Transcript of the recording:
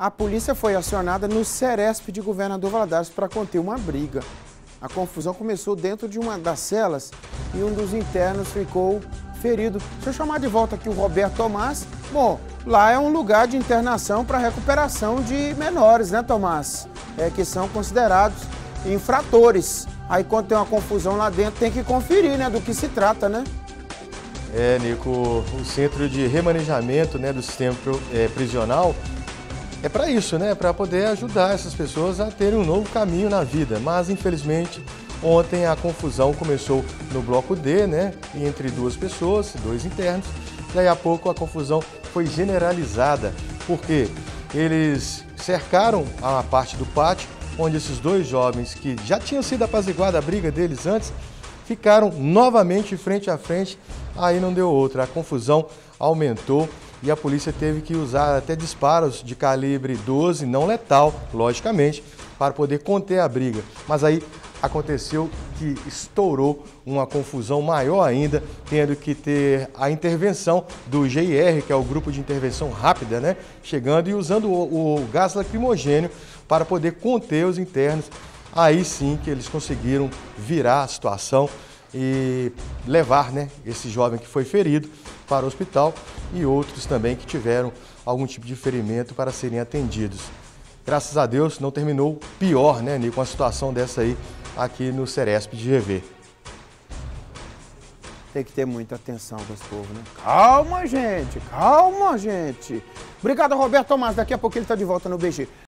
a polícia foi acionada no Ceresp de Governador Valadares para conter uma briga. A confusão começou dentro de uma das celas e um dos internos ficou ferido. Deixa eu chamar de volta aqui o Roberto Tomás. Bom, lá é um lugar de internação para recuperação de menores, né, Tomás? Que são considerados infratores. Aí quando tem uma confusão lá dentro, tem que conferir, né, do que se trata, né? Nico, o centro de remanejamento, né, do sistema prisional é para isso, né, para poder ajudar essas pessoas a terem um novo caminho na vida. Mas, infelizmente, ontem a confusão começou no bloco D, né, entre duas pessoas, dois internos. Daí a pouco a confusão foi generalizada, porque eles cercaram a parte do pátio, onde esses dois jovens que já tinham sido apaziguada a briga deles antes, ficaram novamente frente a frente, aí não deu outra. A confusão aumentou e a polícia teve que usar até disparos de calibre 12, não letal, logicamente, para poder conter a briga. Mas aí aconteceu que estourou uma confusão maior ainda, tendo que ter a intervenção do GIR, que é o Grupo de Intervenção Rápida, né? Chegando e usando o gás lacrimogêneo para poder conter os internos. Aí sim que eles conseguiram virar a situação e levar, né, esse jovem que foi ferido para o hospital e outros também que tiveram algum tipo de ferimento para serem atendidos. Graças a Deus não terminou pior, né, Nico, uma situação dessa aí aqui no Ceresp de GV. Tem que ter muita atenção com esse povo, né? Calma, gente! Calma, gente! Obrigado, Roberto Tomás. Daqui a pouco ele está de volta no BG.